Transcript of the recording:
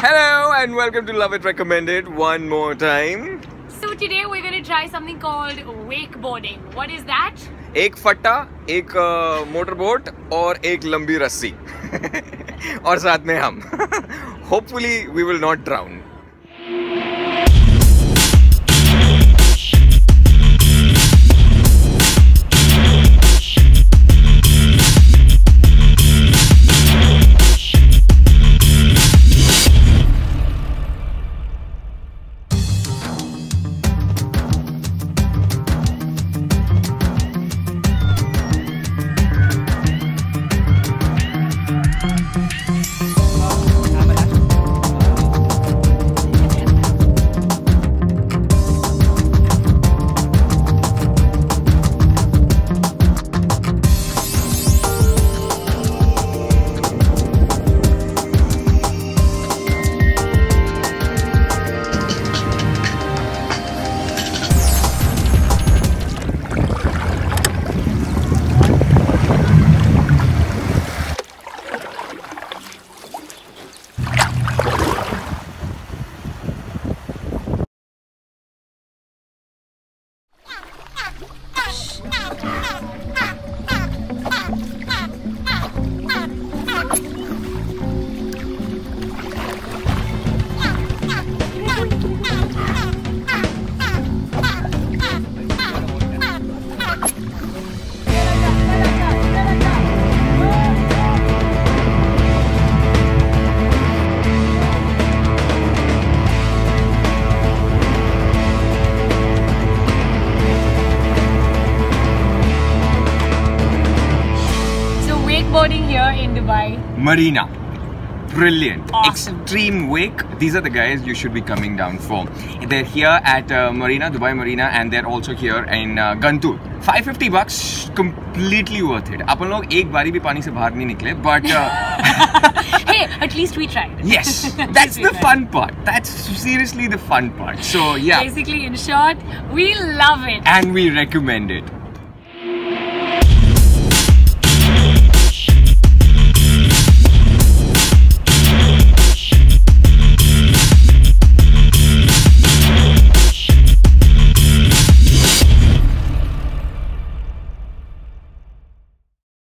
Hello and welcome to Love It Recommended one more time. So today we're going to try something called wakeboarding. What is that? Ek fatta, ek motorboat aur ek lambi rassi. Aur saath mein hum. Hopefully we will not drown. Here in Dubai Marina. Brilliant. Awesome. Xtreme Wake. These are the guys you should be coming down for. They're here at Marina, Dubai Marina, and they're also here in Gantur. $550, completely worth it. Apan log ek bari bhi pani se bahar nahi nikle, but hey, at least we tried. Yes, that's the fun part. That's seriously the fun part. So yeah. Basically, in short, we love it and we recommend it.